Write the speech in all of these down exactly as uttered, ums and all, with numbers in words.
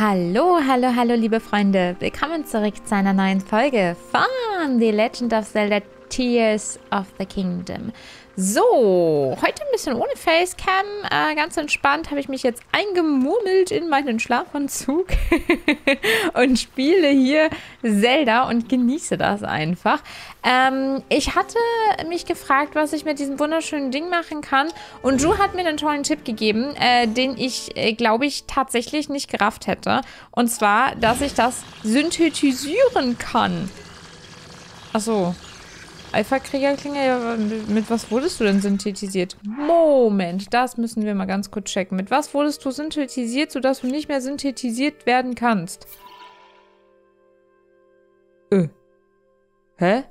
Hallo, hallo, hallo, liebe Freunde. Willkommen zurück zu einer neuen Folge von The Legend of Zelda Tears of the Kingdom. So, heute ein bisschen ohne Facecam. Äh, ganz entspannt habe ich mich jetzt eingemurmelt in meinen Schlafanzug und spiele hier Zelda und genieße das einfach. Ähm, ich hatte mich gefragt, was ich mit diesem wunderschönen Ding machen kann. Und Ju hat mir einen tollen Tipp gegeben, äh, den ich, äh, glaube ich, tatsächlich nicht gerafft hätte. Und zwar, dass ich das synthetisieren kann. Ach so. Alpha-Krieger-Klasse, mit was wurdest du denn synthetisiert? Moment, das müssen wir mal ganz kurz checken. Mit was wurdest du synthetisiert, sodass du nicht mehr synthetisiert werden kannst? Äh. Hä?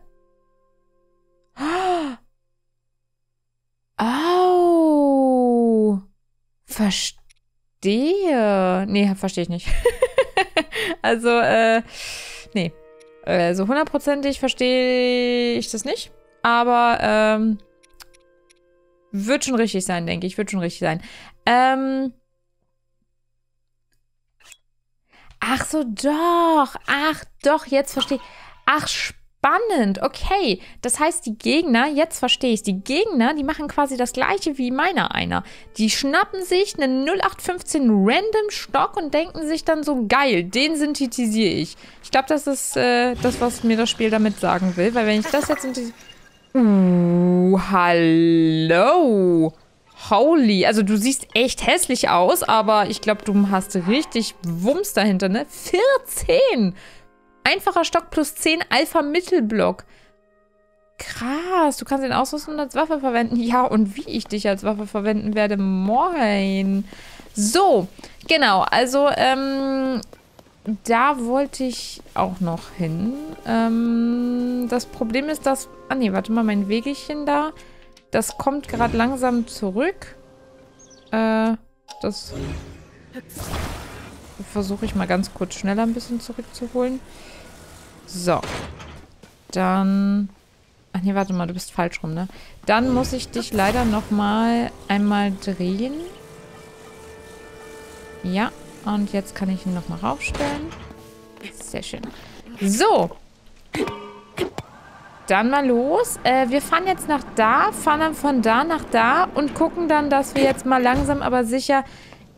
Au! Verstehe. Nee, verstehe ich nicht. Also, äh, nee. Also hundertprozentig verstehe ich das nicht, aber ähm, wird schon richtig sein, denke ich. Wird schon richtig sein. Ähm ach so, doch. Ach doch, jetzt verstehe ich. Ach, spannend. Okay, das heißt, die Gegner, jetzt verstehe ich es, die Gegner, die machen quasi das gleiche wie meiner einer. Die schnappen sich einen null acht fünfzehn Random Stock und denken sich dann so, geil, den synthetisiere ich. Ich glaube, das ist äh, das, was mir das Spiel damit sagen will. Weil wenn ich das jetzt... Synthetisiere... Uh, hallo. Holy. Also du siehst echt hässlich aus, aber ich glaube, du hast richtig Wumms dahinter, ne? vierzehn. Einfacher Stock plus zehn Alpha-Mittelblock. Krass. Du kannst ihn ausrüsten und als Waffe verwenden. Ja, und wie ich dich als Waffe verwenden werde. Moin. So. Genau. Also, ähm... da wollte ich auch noch hin. Ähm, das Problem ist, dass... Ah ne, warte mal, mein Wegelchen da. Das kommt gerade langsam zurück. Äh, das versuche ich mal ganz kurz schneller ein bisschen zurückzuholen. So. Dann... Ach ne, warte mal, du bist falsch rum, ne? Dann muss ich dich leider nochmal einmal drehen. Ja. Und jetzt kann ich ihn nochmal raufstellen. Sehr schön. So. Dann mal los. Äh, wir fahren jetzt nach da, fahren dann von da nach da und gucken dann, dass wir jetzt mal langsam, aber sicher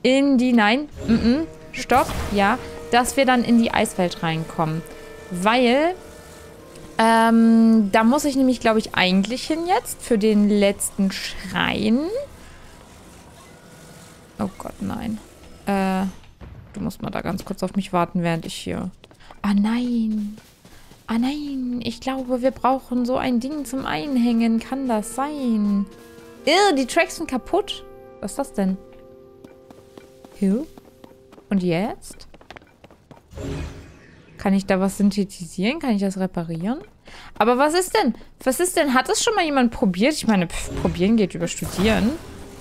in die... Nein. Mm -mm, stopp. Ja. Dass wir dann in die Eiswelt reinkommen. Weil... Ähm, da muss ich nämlich, glaube ich, eigentlich hin jetzt für den letzten Schrein. Oh Gott, nein. Äh... Du musst mal da ganz kurz auf mich warten, während ich hier... Ah nein. Ah nein. Ich glaube, wir brauchen so ein Ding zum Einhängen. Kann das sein? Irr, die Tracks sind kaputt. Was ist das denn? Hill? Und jetzt? Kann ich da was synthetisieren? Kann ich das reparieren? Aber was ist denn? Was ist denn? Hat das schon mal jemand probiert? Ich meine, pff, probieren geht über studieren.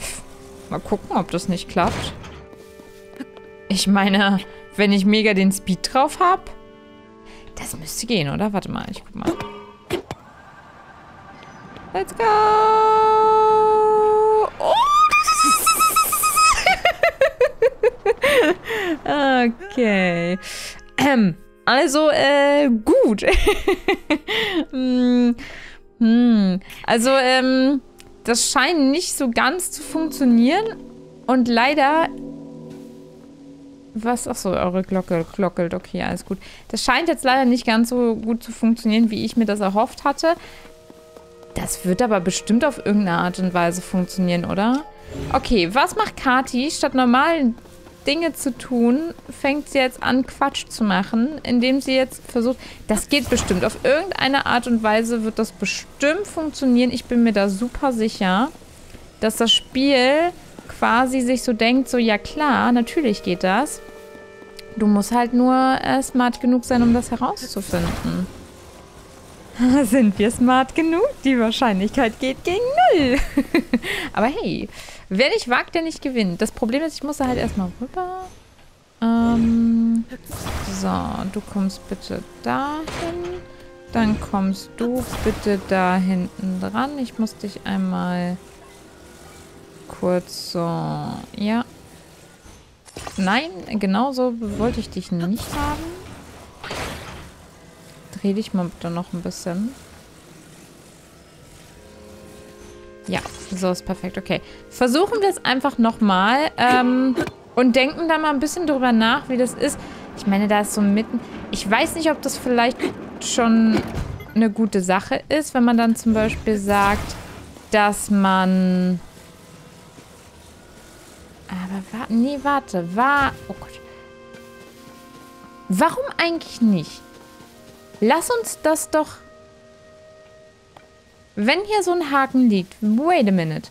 Pff, mal gucken, ob das nicht klappt. Ich meine, wenn ich mega den Speed drauf habe, das müsste gehen, oder? Warte mal, ich guck mal. Let's go! Oh! Okay. Also, äh, gut. Also, ähm, das scheint nicht so ganz zu funktionieren. Und leider... Was? Achso, eure Glocke glockelt. Okay, alles gut. Das scheint jetzt leider nicht ganz so gut zu funktionieren, wie ich mir das erhofft hatte. Das wird aber bestimmt auf irgendeine Art und Weise funktionieren, oder? Okay, was macht Kati? Statt normalen Dinge zu tun, fängt sie jetzt an, Quatsch zu machen, indem sie jetzt versucht... Das geht bestimmt. Auf irgendeine Art und Weise wird das bestimmt funktionieren. Ich bin mir da super sicher, dass das Spiel... quasi sich so denkt, so, ja klar, natürlich geht das. Du musst halt nur äh, smart genug sein, um das herauszufinden. Sind wir smart genug? Die Wahrscheinlichkeit geht gegen null. Aber hey, wer nicht wagt, der nicht gewinnt. Das Problem ist, ich muss da halt erstmal rüber. Ähm, so, du kommst bitte dahin. Dann kommst du bitte da hinten dran. Ich muss dich einmal... kurz so, ja. Nein, genauso wollte ich dich nicht haben. Dreh dich mal bitte noch ein bisschen. Ja, so ist perfekt. Okay. Versuchen wir es einfach nochmal. Ähm, und denken da mal ein bisschen drüber nach, wie das ist. Ich meine, da ist so mitten... Ich weiß nicht, ob das vielleicht schon eine gute Sache ist, wenn man dann zum Beispiel sagt, dass man... Aber warte, nee, warte, war... Oh Gott. Warum eigentlich nicht? Lass uns das doch... Wenn hier so ein Haken liegt, wait a minute.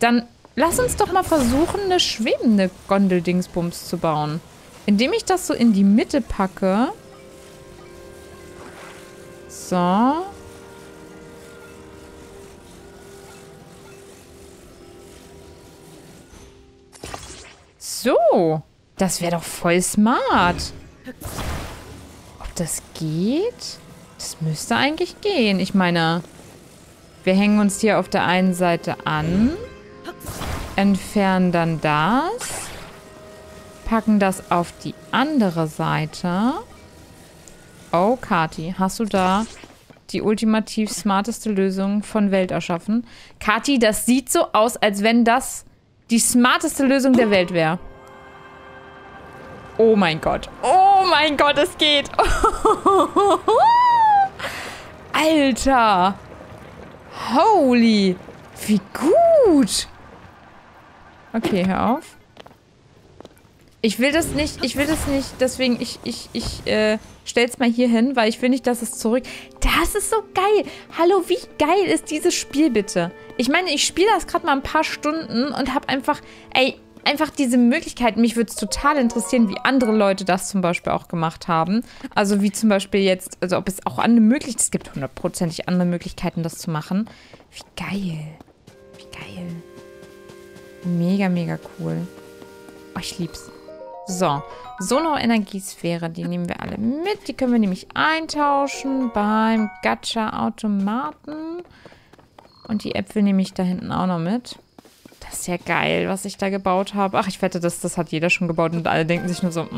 Dann lass uns doch mal versuchen, eine schwebende Gondel-Dingsbums zu bauen. Indem ich das so in die Mitte packe. So. So. Das wäre doch voll smart. Ob das geht? Das müsste eigentlich gehen. Ich meine, wir hängen uns hier auf der einen Seite an. Entfernen dann das. Packen das auf die andere Seite. Oh, Kati, hast du da die ultimativ smarteste Lösung von Welt erschaffen? Kati, das sieht so aus, als wenn das die smarteste Lösung der Welt wäre. Oh mein Gott. Oh mein Gott, es geht. Alter. Holy. Wie gut. Okay, hör auf. Ich will das nicht, ich will das nicht, deswegen, ich, ich, ich, äh, stell's mal hier hin, weil ich will nicht, dass es zurück... Das ist so geil! Hallo, wie geil ist dieses Spiel, bitte? Ich meine, ich spiele das gerade mal ein paar Stunden und habe einfach, ey, einfach diese Möglichkeit. Mich würde es total interessieren, wie andere Leute das zum Beispiel auch gemacht haben. Also wie zum Beispiel jetzt, also ob es auch andere Möglichkeiten, es gibt hundertprozentig andere Möglichkeiten, das zu machen. Wie geil. Wie geil. Mega, mega cool. Oh, ich lieb's. So, Sonau-Energiesphäre, die nehmen wir alle mit. Die können wir nämlich eintauschen beim Gacha-Automaten. Und die Äpfel nehme ich da hinten auch noch mit. Das ist ja geil, was ich da gebaut habe. Ach, ich wette, das, das hat jeder schon gebaut und alle denken sich nur so,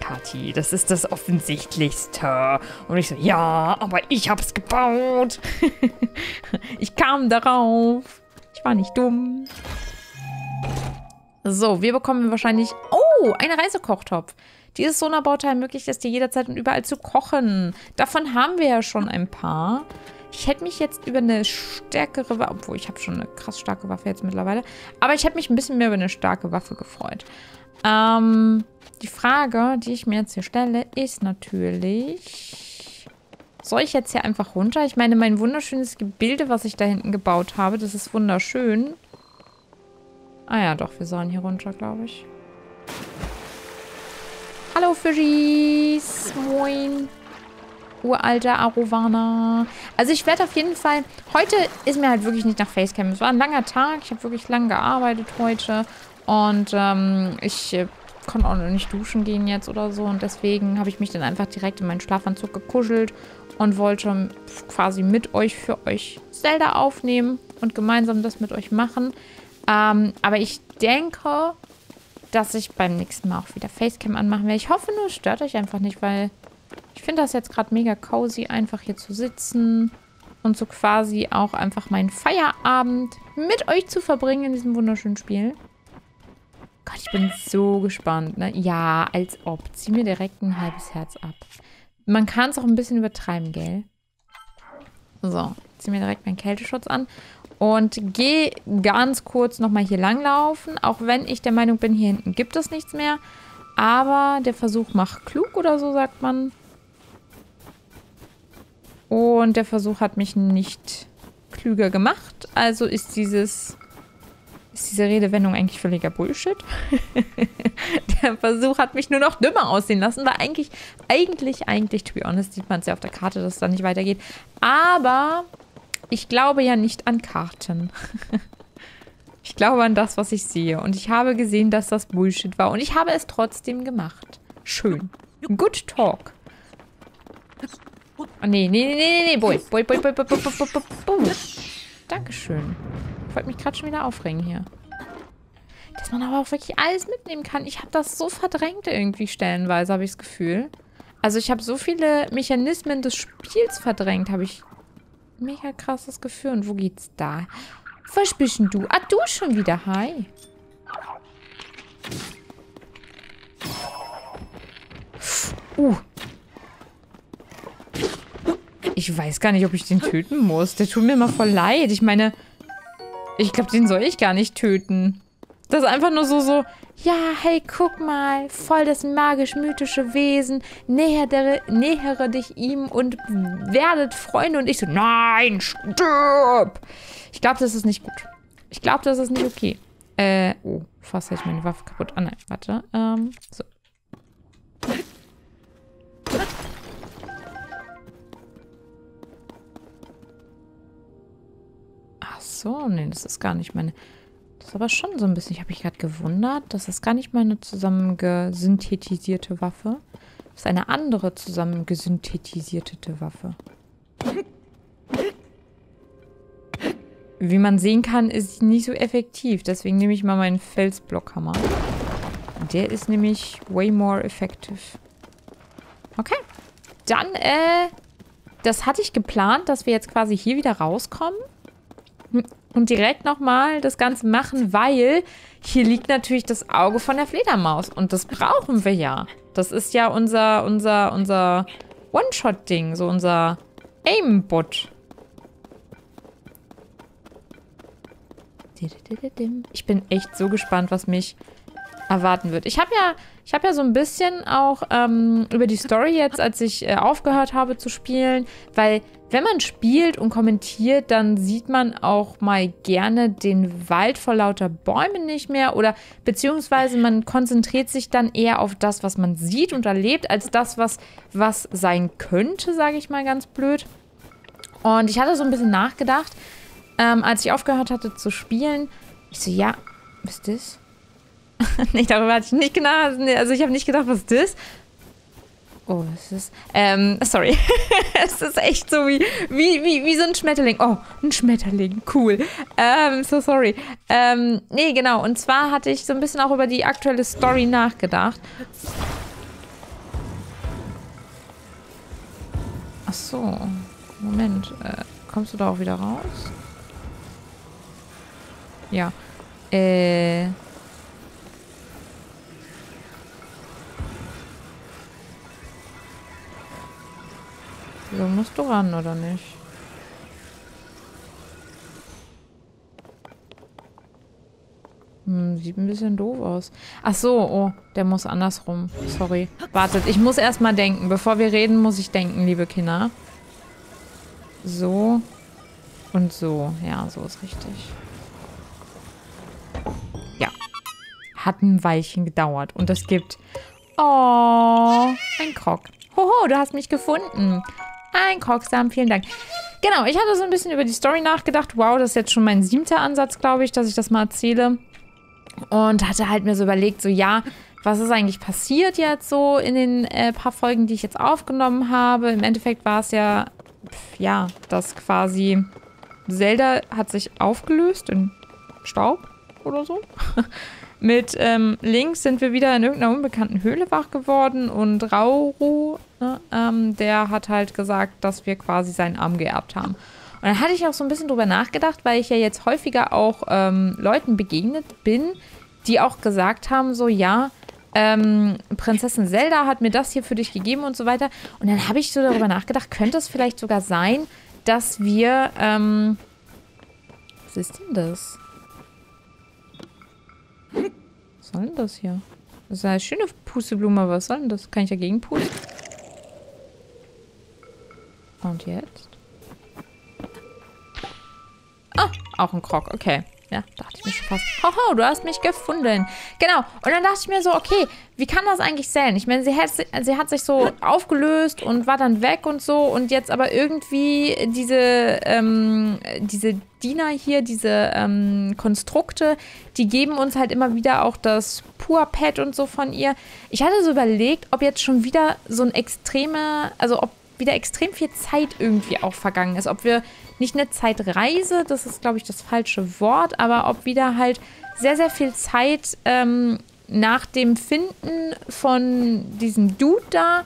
Kathi, das ist das Offensichtlichste. Und ich so, ja, aber ich hab's gebaut. Ich kam darauf. Ich war nicht dumm. So, wir bekommen wahrscheinlich... Oh, eine Reisekochtopf. Dieses Sona-Bauteil ermöglicht es dir jederzeit und überall zu kochen. Davon haben wir ja schon ein paar. Ich hätte mich jetzt über eine stärkere Waffe... Obwohl, ich habe schon eine krass starke Waffe jetzt mittlerweile. Aber ich hätte mich ein bisschen mehr über eine starke Waffe gefreut. Ähm, die Frage, die ich mir jetzt hier stelle, ist natürlich... Soll ich jetzt hier einfach runter? Ich meine, mein wunderschönes Gebilde, was ich da hinten gebaut habe, das ist wunderschön. Ah ja, doch, wir sollen hier runter, glaube ich. Hallo, Fischis! Moin! Uralter Arowana. Also ich werde auf jeden Fall... Heute ist mir halt wirklich nicht nach Facecam. Es war ein langer Tag. Ich habe wirklich lang gearbeitet heute. Und ähm, ich äh, konnte auch noch nicht duschen gehen jetzt oder so. Und deswegen habe ich mich dann einfach direkt in meinen Schlafanzug gekuschelt und wollte quasi mit euch für euch Zelda aufnehmen und gemeinsam das mit euch machen. Ähm, aber ich denke, dass ich beim nächsten Mal auch wieder Facecam anmachen werde. Ich hoffe nur, es stört euch einfach nicht, weil... Ich finde das jetzt gerade mega cozy, einfach hier zu sitzen und so quasi auch einfach meinen Feierabend mit euch zu verbringen in diesem wunderschönen Spiel. Gott, ich bin so gespannt, ne? Ja, als ob. Zieh mir direkt ein halbes Herz ab. Man kann es auch ein bisschen übertreiben, gell? So, zieh mir direkt meinen Kälteschutz an und gehe ganz kurz nochmal hier langlaufen. Auch wenn ich der Meinung bin, hier hinten gibt es nichts mehr. Aber der Versuch macht klug oder so, sagt man. Und der Versuch hat mich nicht klüger gemacht. Also ist dieses... Ist diese Redewendung eigentlich völliger Bullshit? Der Versuch hat mich nur noch dümmer aussehen lassen, weil eigentlich, eigentlich, eigentlich, to be honest, sieht man es ja auf der Karte, dass es da nicht weitergeht. Aber ich glaube ja nicht an Karten. Ich glaube an das, was ich sehe. Und ich habe gesehen, dass das Bullshit war. Und ich habe es trotzdem gemacht. Schön. Good talk. Oh, nee, nee, nee, nee, nee, boy. Boy, boy, boy, boy, boy, boy, boy, boy. Dankeschön. Ich wollte mich gerade schon wieder aufregen hier. Dass man aber auch wirklich alles mitnehmen kann. Ich habe das so verdrängt irgendwie stellenweise, habe ich das Gefühl. Also ich habe so viele Mechanismen des Spiels verdrängt, habe ich mega krasses Gefühl. Und wo geht's da? Was bist denn du? Ah, du schon wieder. Hi. Uh. Ich weiß gar nicht, ob ich den töten muss. Der tut mir immer voll leid. Ich meine, ich glaube, den soll ich gar nicht töten. Das ist einfach nur so, so, ja, hey, guck mal, voll das magisch-mythische Wesen, nähere, nähere dich ihm und werdet Freunde. Und ich so, nein, stirb! Ich glaube, das ist nicht gut. Ich glaube, das ist nicht okay. Äh, oh, fast hätte ich meine Waffe kaputt. Ah, nein, warte. Ähm, so. Ach so, nee, das ist gar nicht meine... Das ist aber schon so ein bisschen... Ich habe mich gerade gewundert. Das ist gar nicht meine zusammengesynthetisierte Waffe. Das ist eine andere zusammengesynthetisiertete Waffe. Wie man sehen kann, ist sie nicht so effektiv. Deswegen nehme ich mal meinen Felsblockhammer. Der ist nämlich way more effective. Okay. Dann, äh... das hatte ich geplant, dass wir jetzt quasi hier wieder rauskommen. Hm. Und direkt nochmal das Ganze machen, weil hier liegt natürlich das Auge von der Fledermaus. Und das brauchen wir ja. Das ist ja unser, unser, unser One-Shot-Ding. So unser Aimbot. Ich bin echt so gespannt, was mich erwarten wird. Ich habe ja, ich habe ja so ein bisschen auch ähm, über die Story jetzt, als ich äh, aufgehört habe zu spielen, weil... Wenn man spielt und kommentiert, dann sieht man auch mal gerne den Wald vor lauter Bäumen nicht mehr. Oder beziehungsweise man konzentriert sich dann eher auf das, was man sieht und erlebt, als das, was, was sein könnte, sage ich mal ganz blöd. Und ich hatte so ein bisschen nachgedacht, ähm, als ich aufgehört hatte zu spielen. Ich so, ja, was ist das? Nee, darüber hatte ich nicht genau, also ich habe nicht gedacht, was ist das? Oh, es ist... Ähm, sorry. Es ist echt so wie, wie, wie, wie so ein Schmetterling. Oh, ein Schmetterling. Cool. Ähm, so sorry. Ähm, nee, genau. Und zwar hatte ich so ein bisschen auch über die aktuelle Story nachgedacht. Ach so. Moment. Äh, kommst du da auch wieder raus? Ja. Äh... So, musst du ran, oder nicht? Hm, sieht ein bisschen doof aus. Ach so, oh, der muss andersrum. Sorry. Wartet, ich muss erstmal denken. Bevor wir reden, muss ich denken, liebe Kinder. So und so. Ja, so ist richtig. Ja. Hat ein Weilchen gedauert. Und es gibt... Oh, ein Krog. Hoho, du hast mich gefunden. Ein Krogsamen, vielen Dank. Genau, ich hatte so ein bisschen über die Story nachgedacht. Wow, das ist jetzt schon mein siebter Ansatz, glaube ich, dass ich das mal erzähle. Und hatte halt mir so überlegt, so ja, was ist eigentlich passiert jetzt so in den äh, paar Folgen, die ich jetzt aufgenommen habe. Im Endeffekt war es ja, pf, ja, dass quasi Zelda hat sich aufgelöst in Staub oder so. Mit ähm, Link sind wir wieder in irgendeiner unbekannten Höhle wach geworden und Rauru, ne, ähm, der hat halt gesagt, dass wir quasi seinen Arm geerbt haben. Und dann hatte ich auch so ein bisschen drüber nachgedacht, weil ich ja jetzt häufiger auch ähm, Leuten begegnet bin, die auch gesagt haben, so ja, ähm, Prinzessin Zelda hat mir das hier für dich gegeben und so weiter. Und dann habe ich so darüber nachgedacht, könnte es vielleicht sogar sein, dass wir, ähm, was ist denn das? Was soll denn das hier? Das ist eine schöne Pusteblume, aber was soll denn das? Kann ich dagegen pusten? Und jetzt? Ah, auch ein Krog, okay. Ja, dachte ich mir schon fast. Hoho, du hast mich gefunden. Genau, und dann dachte ich mir so, okay, wie kann das eigentlich sein? Ich meine, sie hat, sie hat sich so aufgelöst und war dann weg und so. Und jetzt aber irgendwie diese, ähm, diese Diener hier, diese ähm, Konstrukte, die geben uns halt immer wieder auch das Pur-Pad und so von ihr. Ich hatte so überlegt, ob jetzt schon wieder so ein extreme, also ob wieder extrem viel Zeit irgendwie auch vergangen ist. Ob wir nicht eine Zeitreise, das ist, glaube ich, das falsche Wort, aber ob wieder halt sehr, sehr viel Zeit ähm, nach dem Finden von diesem Dude da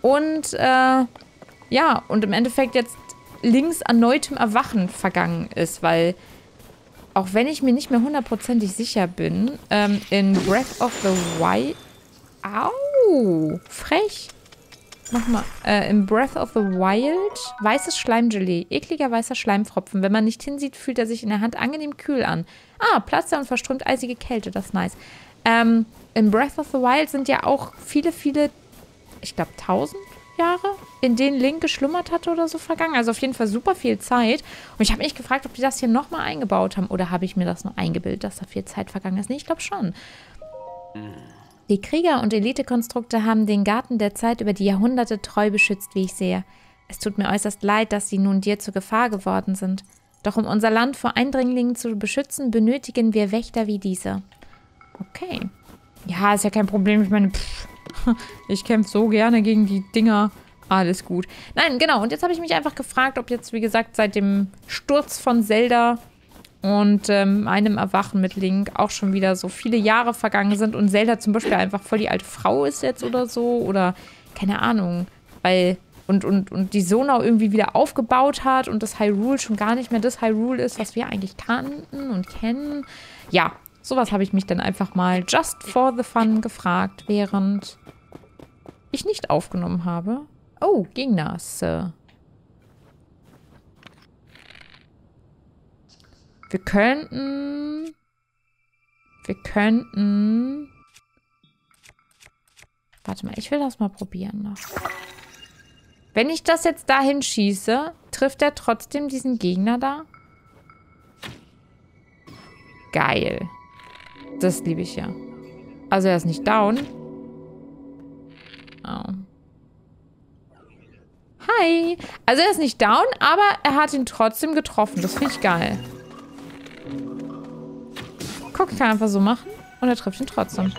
und äh, ja, und im Endeffekt jetzt Links erneutem Erwachen vergangen ist, weil auch wenn ich mir nicht mehr hundertprozentig sicher bin, ähm, in Breath of the Wild... Au! Frech! Nochmal. Äh, in Breath of the Wild weißes Schleimgelee. Ekliger weißer Schleimfropfen. Wenn man nicht hinsieht, fühlt er sich in der Hand angenehm kühl an. Ah, platzt er und verströmt eisige Kälte. Das ist nice. Ähm, in Breath of the Wild sind ja auch viele, viele... Ich glaube, tausend Jahre, in denen Link geschlummert hatte oder so vergangen. Also auf jeden Fall super viel Zeit. Und ich habe mich gefragt, ob die das hier nochmal eingebaut haben. Oder habe ich mir das nur eingebildet, dass da viel Zeit vergangen ist? Nee, ich glaube schon. Die Krieger und Elitekonstrukte haben den Garten der Zeit über die Jahrhunderte treu beschützt, wie ich sehe. Es tut mir äußerst leid, dass sie nun dir zur Gefahr geworden sind. Doch um unser Land vor Eindringlingen zu beschützen, benötigen wir Wächter wie diese. Okay. Ja, ist ja kein Problem. Ich meine, pff. Ich kämpfe so gerne gegen die Dinger. Alles gut. Nein, genau. Und jetzt habe ich mich einfach gefragt, ob jetzt, wie gesagt, seit dem Sturz von Zelda und ähm, einem Erwachen mit Link auch schon wieder so viele Jahre vergangen sind und Zelda zum Beispiel einfach voll die alte Frau ist jetzt oder so. Oder keine Ahnung. Weil und, und, und die Sonau irgendwie wieder aufgebaut hat und das Hyrule schon gar nicht mehr das Hyrule ist, was wir eigentlich kannten und kennen. Ja. Sowas habe ich mich dann einfach mal just for the fun gefragt, während ich nicht aufgenommen habe. Oh, ging das. Wir könnten... Wir könnten... Warte mal, ich will das mal probieren noch. Wenn ich das jetzt dahin schieße, trifft er trotzdem diesen Gegner da? Geil. Das liebe ich ja. Also er ist nicht down. Oh. Hi. Also er ist nicht down, aber er hat ihn trotzdem getroffen. Das finde ich geil. Guck, ich kann einfach so machen und er trifft ihn trotzdem.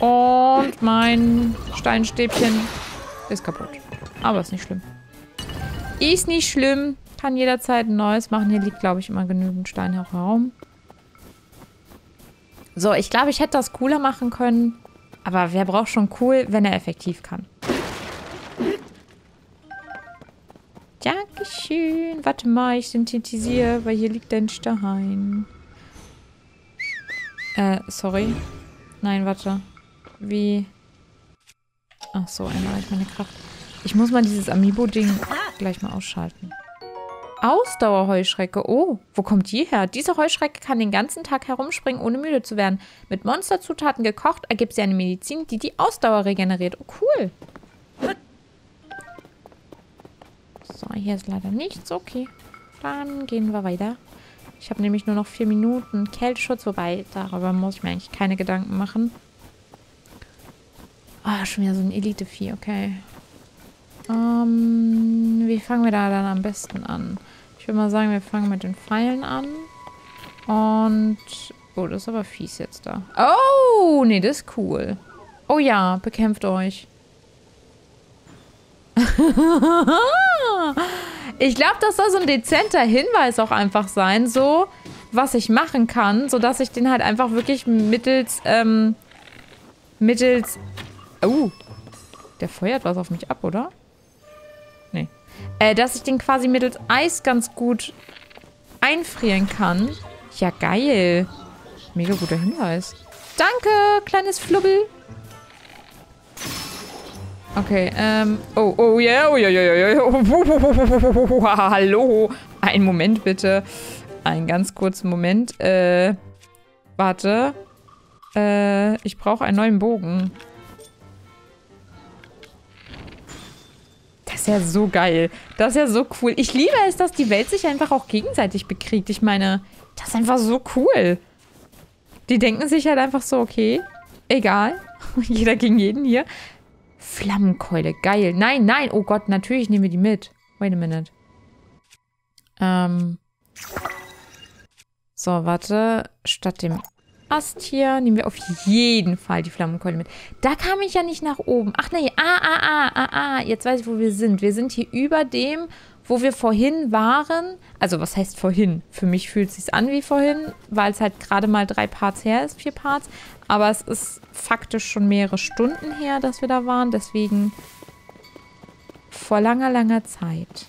Und mein Steinstäbchen ist kaputt. Aber ist nicht schlimm. Ist nicht schlimm. Kann jederzeit ein neues machen. Hier liegt, glaube ich, immer genügend Stein herum. So, ich glaube, ich hätte das cooler machen können. Aber wer braucht schon cool, wenn er effektiv kann? Dankeschön. Warte mal, ich synthetisiere, weil hier liegt ein Stein. Äh, sorry. Nein, warte. Wie? Ach so, einmal ich meine Kraft. Ich muss mal dieses Amiibo-Ding gleich mal ausschalten. Ausdauerheuschrecke. Oh, wo kommt die her? Diese Heuschrecke kann den ganzen Tag herumspringen, ohne müde zu werden. Mit Monsterzutaten gekocht, ergibt sie eine Medizin, die die Ausdauer regeneriert. Oh, cool. So, hier ist leider nichts. Okay, dann gehen wir weiter. Ich habe nämlich nur noch vier Minuten Kälteschutz, wobei darüber muss ich mir eigentlich keine Gedanken machen. Ah, oh, schon wieder so ein Elite-Vieh. Okay. Ähm, wie fangen wir da dann am besten an? Ich würde mal sagen, wir fangen mit den Pfeilen an. Und... Oh, das ist aber fies jetzt da. Oh, nee, das ist cool. Oh ja, bekämpft euch. Ich glaube, das soll so ein dezenter Hinweis auch einfach sein, so, was ich machen kann, sodass ich den halt einfach wirklich mittels, ähm, mittels... Oh, der feuert was auf mich ab, oder? Nee. Äh, dass ich den quasi mittels Eis ganz gut einfrieren kann. Ja, geil. Mega guter Hinweis. Danke, kleines Flubbel. Okay, ähm... Oh, oh, ja, yeah, oh, ja, ja, ja, ja. Hallo. Einen Moment, bitte. Einen ganz kurzen Moment. Äh, warte. Äh, ich brauche einen neuen Bogen. Das ist ja so geil. Das ist ja so cool. Ich liebe es, dass die Welt sich einfach auch gegenseitig bekriegt. Ich meine, das ist einfach so cool. Die denken sich halt einfach so, okay, egal. Jeder gegen jeden hier. Flammenkeule, geil. Nein, nein, oh Gott, natürlich nehmen wir die mit. Wait a minute. Ähm. So, warte. Statt dem Ast hier nehmen wir auf jeden Fall die Flammenkeule mit. Da kam ich ja nicht nach oben. Ach nee, ah, ah, ah, ah, ah. Jetzt weiß ich, wo wir sind. Wir sind hier über dem, wo wir vorhin waren. Also was heißt vorhin? Für mich fühlt es sich an wie vorhin, weil es halt gerade mal drei Parts her ist, vier Parts. Aber es ist faktisch schon mehrere Stunden her, dass wir da waren. Deswegen vor langer, langer Zeit,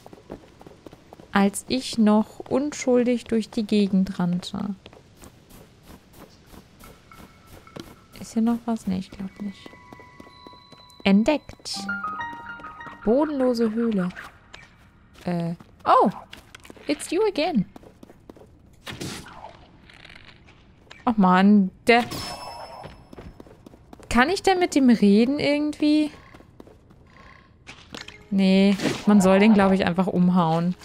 als ich noch unschuldig durch die Gegend rannte. Ist hier noch was? Ne, ich glaube nicht. Entdeckt. Bodenlose Höhle. Äh. Oh! It's you again. Ach man, der... Kann ich denn mit dem reden irgendwie? Nee, man soll den, glaube ich, einfach umhauen.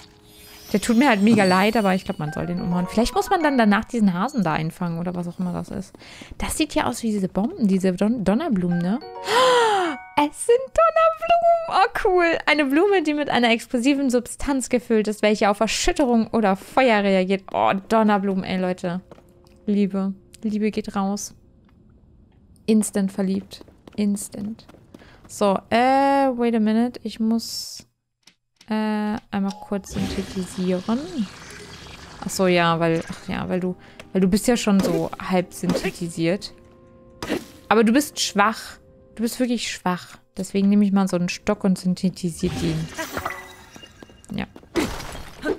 Der tut mir halt mega leid, aber ich glaube, man soll den umhauen. Vielleicht muss man dann danach diesen Hasen da einfangen oder was auch immer das ist. Das sieht ja aus wie diese Bomben, diese Don Donnerblumen, ne? Es sind Donnerblumen! Oh, cool! Eine Blume, die mit einer explosiven Substanz gefüllt ist, welche auf Erschütterung oder Feuer reagiert. Oh, Donnerblumen, ey, Leute. Liebe. Liebe geht raus. Instant verliebt. Instant. So, äh, wait a minute. Ich muss... Äh, einmal kurz synthetisieren. Achso, ja, weil. Ach ja, weil du. Weil du bist ja schon so halb synthetisiert. Aber du bist schwach. Du bist wirklich schwach. Deswegen nehme ich mal so einen Stock und synthetisiere den. Ja.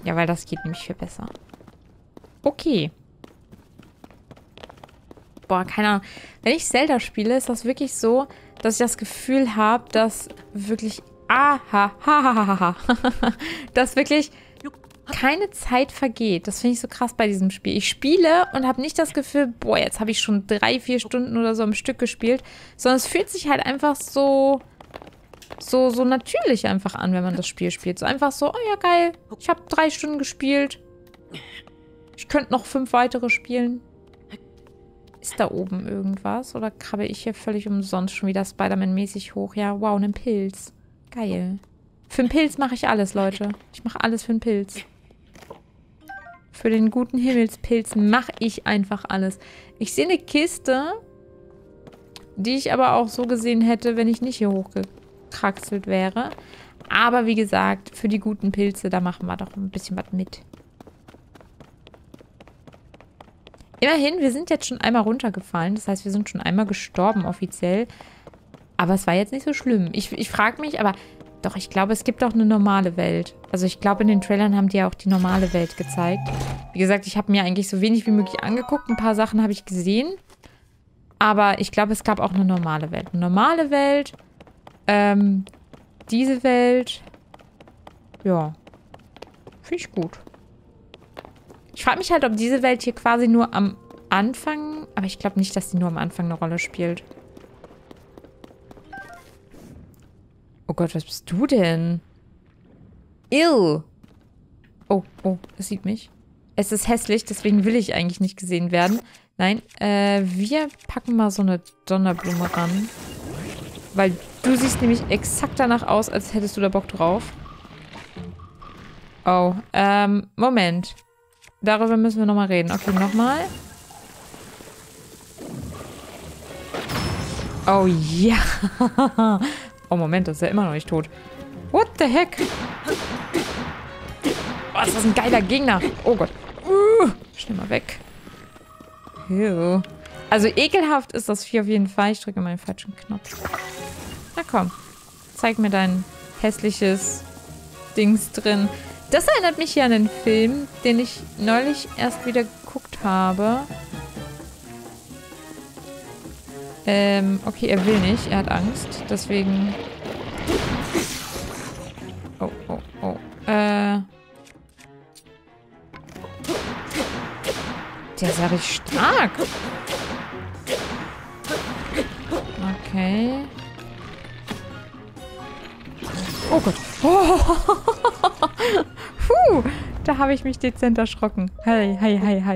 Ja, weil das geht nämlich viel besser. Okay. Boah, keine Ahnung. Wenn ich Zelda spiele, ist das wirklich so, dass ich das Gefühl habe, dass wirklich. Ah, ha, ha, ha, ha, ha. Dass wirklich keine Zeit vergeht. Das finde ich so krass bei diesem Spiel. Ich spiele und habe nicht das Gefühl, boah, jetzt habe ich schon drei, vier Stunden oder so am Stück gespielt. Sondern es fühlt sich halt einfach so, so, so natürlich einfach an, wenn man das Spiel spielt. So einfach so, oh ja, geil, ich habe drei Stunden gespielt. Ich könnte noch fünf weitere spielen. Ist da oben irgendwas? Oder krabbe ich hier völlig umsonst schon wieder Spider-Man-mäßig hoch? Ja, wow, einen Pilz. Geil. Für den Pilz mache ich alles, Leute. Ich mache alles für den Pilz. Für den guten Himmelspilz mache ich einfach alles. Ich sehe eine Kiste, die ich aber auch so gesehen hätte, wenn ich nicht hier hochgekraxelt wäre. Aber wie gesagt, für die guten Pilze, da machen wir doch ein bisschen was mit. Immerhin, wir sind jetzt schon einmal runtergefallen. Das heißt, wir sind schon einmal gestorben offiziell. Aber es war jetzt nicht so schlimm. Ich, ich frage mich, aber doch, ich glaube, es gibt auch eine normale Welt. Also ich glaube, in den Trailern haben die ja auch die normale Welt gezeigt. Wie gesagt, ich habe mir eigentlich so wenig wie möglich angeguckt. Ein paar Sachen habe ich gesehen. Aber ich glaube, es gab auch eine normale Welt. Eine normale Welt. Ähm, diese Welt. Ja. Finde ich gut. Ich frage mich halt, ob diese Welt hier quasi nur am Anfang... Aber ich glaube nicht, dass die nur am Anfang eine Rolle spielt. Oh Gott, was bist du denn? Ill. Oh, oh, es sieht mich. Es ist hässlich, deswegen will ich eigentlich nicht gesehen werden. Nein, äh, wir packen mal so eine Donnerblume ran. Weil du siehst nämlich exakt danach aus, als hättest du da Bock drauf. Oh, ähm, Moment. Darüber müssen wir nochmal reden. Okay, nochmal. Oh ja. Oh, Moment, das ist ja immer noch nicht tot. What the heck? Oh, ist das ein geiler Gegner. Oh Gott. Uh, schnell mal weg. Ew. Also ekelhaft ist das hier auf jeden Fall. Ich drücke meinen falschen Knopf. Na komm. Zeig mir dein hässliches Dings drin. Das erinnert mich hier an einen Film, den ich neulich erst wieder geguckt habe. Ähm, okay, er will nicht. Er hat Angst. Deswegen... Oh, oh, oh. Äh... Der ist ja richtig stark. Okay. Oh Gott. Oh. Puh, da habe ich mich dezent erschrocken. Hi, hi, hi, hi.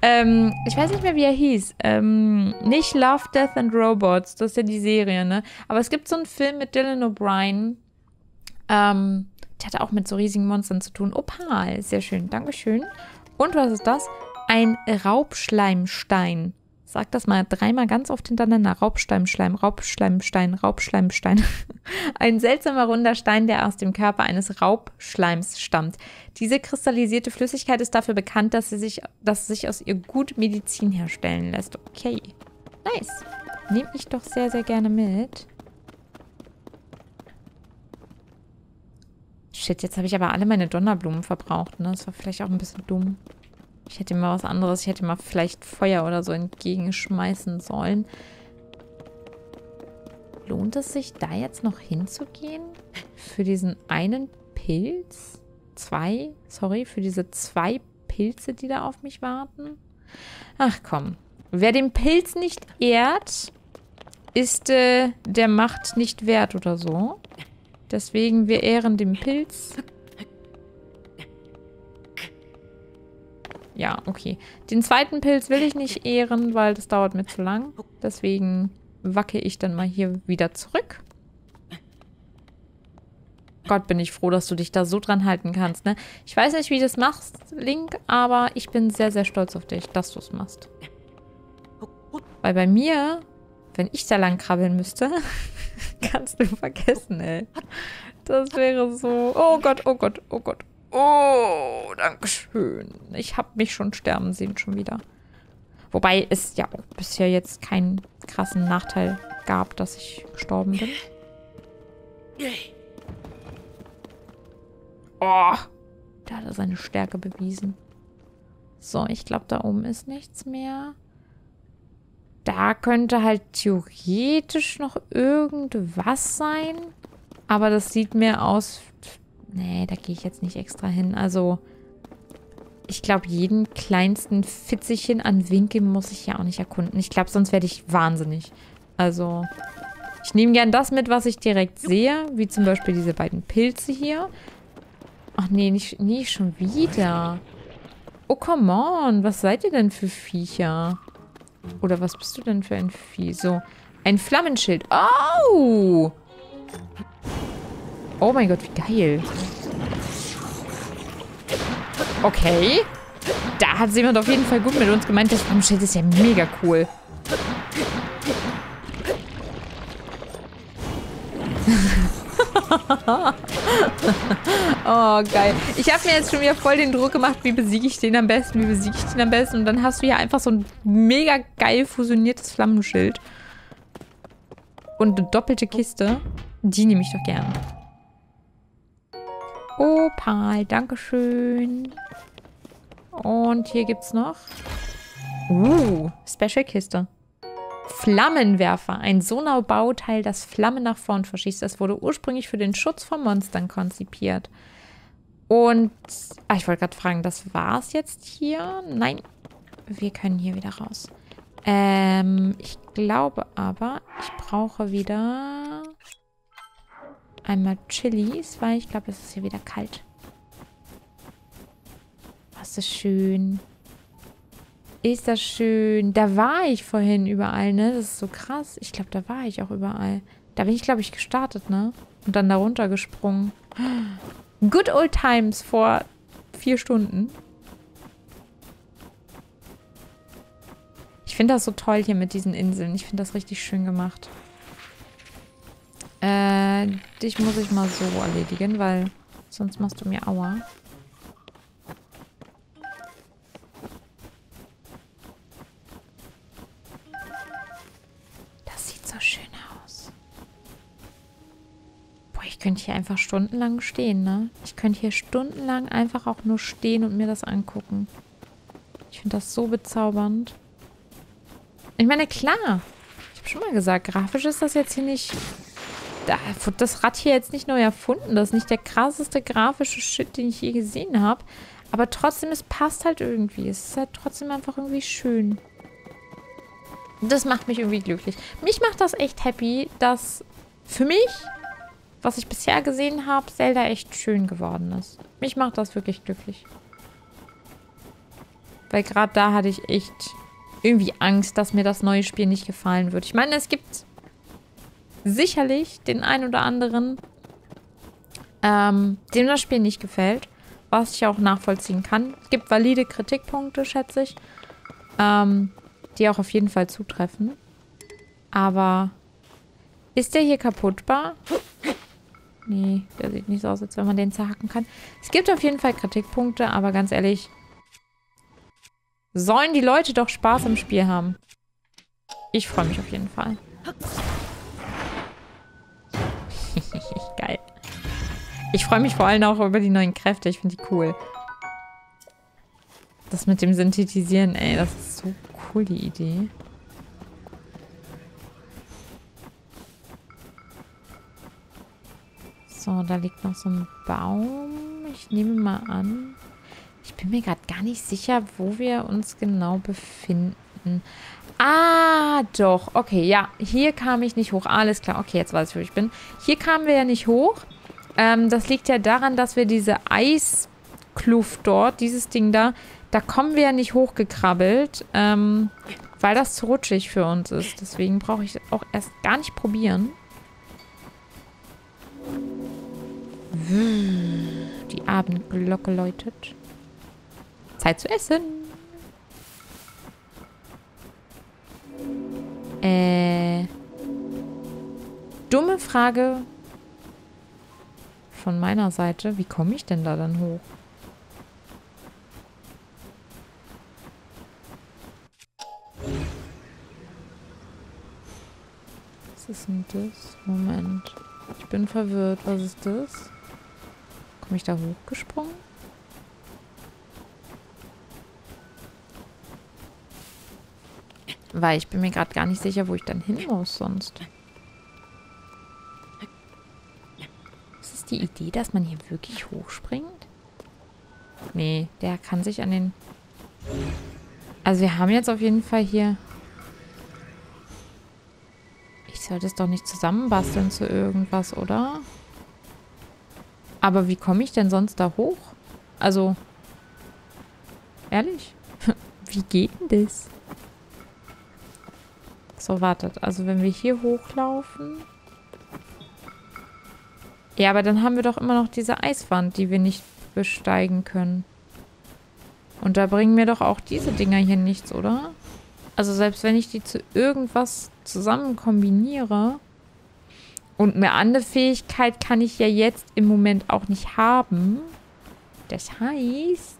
Ähm, ich weiß nicht mehr, wie er hieß. Ähm, nicht Love, Death and Robots. Das ist ja die Serie, ne? Aber es gibt so einen Film mit Dylan O'Brien. Ähm, der hatte auch mit so riesigen Monstern zu tun. Opal, sehr schön. Dankeschön. Und was ist das? Ein Raubschleimstein. Sag das mal dreimal ganz oft hintereinander. Raubschleimschleim, Raubschleimstein, Raubschleimstein. Ein seltsamer runder Stein, der aus dem Körper eines Raubschleims stammt. Diese kristallisierte Flüssigkeit ist dafür bekannt, dass sie sich, dass sie sich aus ihr gut Medizin herstellen lässt. Okay. Nice. Nehme ich doch sehr, sehr gerne mit. Shit, jetzt habe ich aber alle meine Donnerblumen verbraucht, ne? Das war vielleicht auch ein bisschen dumm. Ich hätte mal was anderes, ich hätte mal vielleicht Feuer oder so entgegenschmeißen sollen. Lohnt es sich, da jetzt noch hinzugehen? Für diesen einen Pilz? Zwei? Sorry, für diese zwei Pilze, die da auf mich warten? Ach komm. Wer den Pilz nicht ehrt, ist äh, der Macht nicht wert oder so. Deswegen, wir ehren den Pilz. Ja, okay. Den zweiten Pilz will ich nicht ehren, weil das dauert mir zu lang. Deswegen wacke ich dann mal hier wieder zurück. Gott, bin ich froh, dass du dich da so dran halten kannst, ne? Ich weiß nicht, wie du das machst, Link, aber ich bin sehr, sehr stolz auf dich, dass du es machst. Weil bei mir, wenn ich da lang krabbeln müsste, kannst du vergessen, ey. Das wäre so... Oh Gott, oh Gott, oh Gott. Oh, dankeschön. Ich habe mich schon sterben sehen, schon wieder. Wobei es ja bisher jetzt keinen krassen Nachteil gab, dass ich gestorben bin. Oh, da hat er seine Stärke bewiesen. So, ich glaube, da oben ist nichts mehr. Da könnte halt theoretisch noch irgendwas sein. Aber das sieht mir aus... Nee, da gehe ich jetzt nicht extra hin. Also, ich glaube, jeden kleinsten Fitzelchen an Winkel muss ich ja auch nicht erkunden. Ich glaube, sonst werde ich wahnsinnig. Also, ich nehme gern das mit, was ich direkt sehe. Wie zum Beispiel diese beiden Pilze hier. Ach nee, nicht, nee, schon wieder. Oh, come on. Was seid ihr denn für Viecher? Oder was bist du denn für ein Vieh? So, ein Flammenschild. Oh! Oh mein Gott, wie geil. Okay. Da hat jemand auf jeden Fall gut mit uns gemeint. Das Flammenschild ist ja mega cool. Oh, geil. Ich habe mir jetzt schon wieder voll den Druck gemacht, wie besiege ich den am besten, wie besiege ich den am besten. Und dann hast du hier einfach so ein mega geil fusioniertes Flammenschild. Und eine doppelte Kiste. Die nehme ich doch gerne. Opal, dankeschön. Und hier gibt's noch... Uh, Special-Kiste. Flammenwerfer. Ein Sonau-Bauteil, das Flammen nach vorn verschießt. Das wurde ursprünglich für den Schutz von Monstern konzipiert. Und... Ah, ich wollte gerade fragen, das war's jetzt hier? Nein. Wir können hier wieder raus. Ähm, ich glaube aber, ich brauche wieder... Einmal Chilis, weil ich glaube, es ist hier wieder kalt. Was ist schön. Ist das schön. Da war ich vorhin überall, ne? Das ist so krass. Ich glaube, da war ich auch überall. Da bin ich, glaube ich, gestartet, ne? Und dann da runter gesprungen. Good old times vor vier Stunden. Ich finde das so toll hier mit diesen Inseln. Ich finde das richtig schön gemacht. Äh, dich muss ich mal so erledigen, weil sonst machst du mir Aua. Das sieht so schön aus. Boah, ich könnte hier einfach stundenlang stehen, ne? Ich könnte hier stundenlang einfach auch nur stehen und mir das angucken. Ich finde das so bezaubernd. Ich meine, klar. Ich habe schon mal gesagt, grafisch ist das jetzt hier nicht... Da wird das Rad hier jetzt nicht neu erfunden. Das ist nicht der krasseste grafische Shit, den ich je gesehen habe. Aber trotzdem, es passt halt irgendwie. Es ist halt trotzdem einfach irgendwie schön. Das macht mich irgendwie glücklich. Mich macht das echt happy, dass für mich, was ich bisher gesehen habe, Zelda echt schön geworden ist. Mich macht das wirklich glücklich. Weil gerade da hatte ich echt irgendwie Angst, dass mir das neue Spiel nicht gefallen wird. Ich meine, es gibt... sicherlich den einen oder anderen, ähm, dem das Spiel nicht gefällt, was ich auch nachvollziehen kann. Es gibt valide Kritikpunkte, schätze ich. Ähm, die auch auf jeden Fall zutreffen. Aber ist der hier kaputtbar? Nee, der sieht nicht so aus, als wenn man den zerhacken kann. Es gibt auf jeden Fall Kritikpunkte, aber ganz ehrlich, sollen die Leute doch Spaß im Spiel haben. Ich freue mich auf jeden Fall. Geil. Ich freue mich vor allem auch über die neuen Kräfte. Ich finde die cool. Das mit dem Synthetisieren, ey, das ist so cool, die Idee. So, da liegt noch so ein Baum. Ich nehme mal an. Ich bin mir gerade gar nicht sicher, wo wir uns genau befinden. Ah, doch. Okay, ja. Hier kam ich nicht hoch. Alles klar. Okay, jetzt weiß ich, wo ich bin. Hier kamen wir ja nicht hoch. Ähm, das liegt ja daran, dass wir diese Eiskluft dort, dieses Ding da, da kommen wir ja nicht hochgekrabbelt, ähm, weil das zu rutschig für uns ist. Deswegen brauche ich auch erst gar nicht probieren. Die Abendglocke läutet. Zeit zu essen. Äh. Dumme Frage von meiner Seite. Wie komme ich denn da dann hoch? Was ist denn das? Moment. Ich bin verwirrt. Was ist das? Komme ich da hochgesprungen? Weil ich bin mir gerade gar nicht sicher, wo ich dann hin muss sonst. Ist es die Idee, dass man hier wirklich hochspringt? Nee, der kann sich an den... Also wir haben jetzt auf jeden Fall hier... Ich sollte es doch nicht zusammenbasteln zu irgendwas, oder? Aber wie komme ich denn sonst da hoch? Also... Ehrlich? Wie geht denn das? So, wartet. Also, wenn wir hier hochlaufen... Ja, aber dann haben wir doch immer noch diese Eiswand, die wir nicht besteigen können. Und da bringen mir doch auch diese Dinger hier nichts, oder? Also, selbst wenn ich die zu irgendwas zusammen kombiniere... Und eine andere Fähigkeit kann ich ja jetzt im Moment auch nicht haben. Das heißt...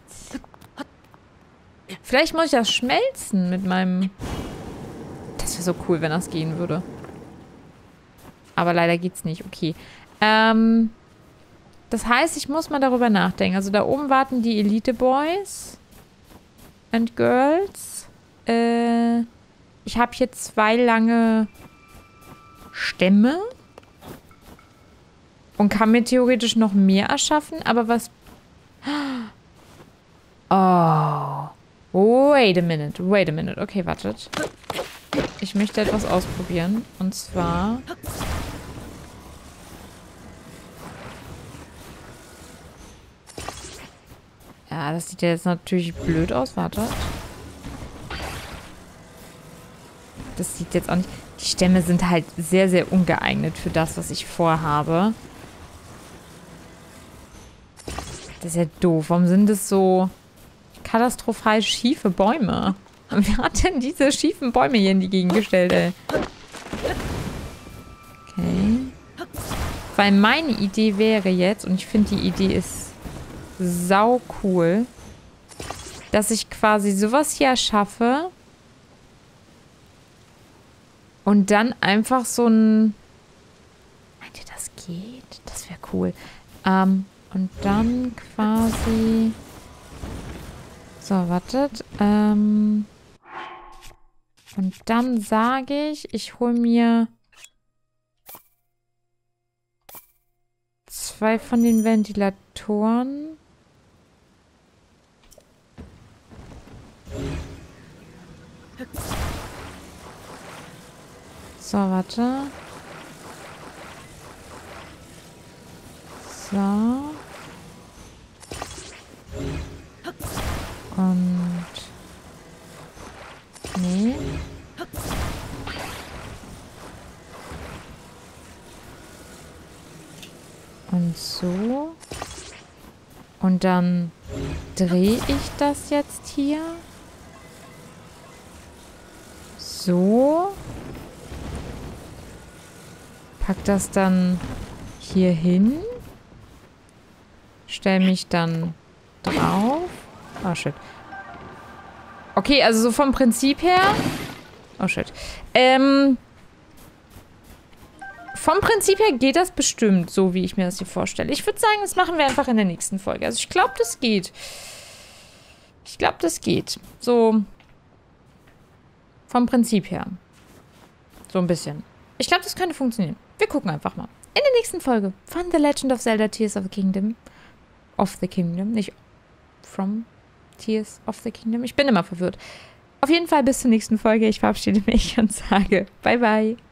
Vielleicht muss ich das schmelzen mit meinem... Das wäre so cool, wenn das gehen würde. Aber leider geht's nicht. Okay. Ähm, das heißt, ich muss mal darüber nachdenken. Also da oben warten die Elite-Boys and Girls. Äh, ich habe hier zwei lange Stämme. Und kann mir theoretisch noch mehr erschaffen. Aber was... Oh. Wait a minute. Wait a minute. Okay, wartet. Ich möchte etwas ausprobieren. Und zwar... Ja, das sieht ja jetzt natürlich blöd aus. Warte. Das sieht jetzt auch nicht... Die Stämme sind halt sehr, sehr ungeeignet für das, was ich vorhabe. Das ist ja doof. Warum sind das so katastrophal schiefe Bäume? Wer hat denn diese schiefen Bäume hier in die Gegend gestellt, ey? Okay. Weil meine Idee wäre jetzt, und ich finde die Idee ist sau cool, dass ich quasi sowas hier schaffe und dann einfach so ein... Meint ihr, das geht? Das wäre cool. Ähm, und dann quasi... So, wartet. Ähm... Und dann sage ich, ich hole mir zwei von den Ventilatoren. So, warte. So. Und... Nee. Und so. Und dann drehe ich das jetzt hier. So. Pack das dann hier hin. Stell mich dann drauf. Oh, shit. Okay, also so vom Prinzip her... Oh, shit. Ähm... Vom Prinzip her geht das bestimmt, so wie ich mir das hier vorstelle. Ich würde sagen, das machen wir einfach in der nächsten Folge. Also ich glaube, das geht. Ich glaube, das geht. So. Vom Prinzip her. So ein bisschen. Ich glaube, das könnte funktionieren. Wir gucken einfach mal. In der nächsten Folge von The Legend of Zelda Tears of the Kingdom. Of the Kingdom. Nicht from Tears of the Kingdom. Ich bin immer verwirrt. Auf jeden Fall bis zur nächsten Folge. Ich verabschiede mich und sage bye bye.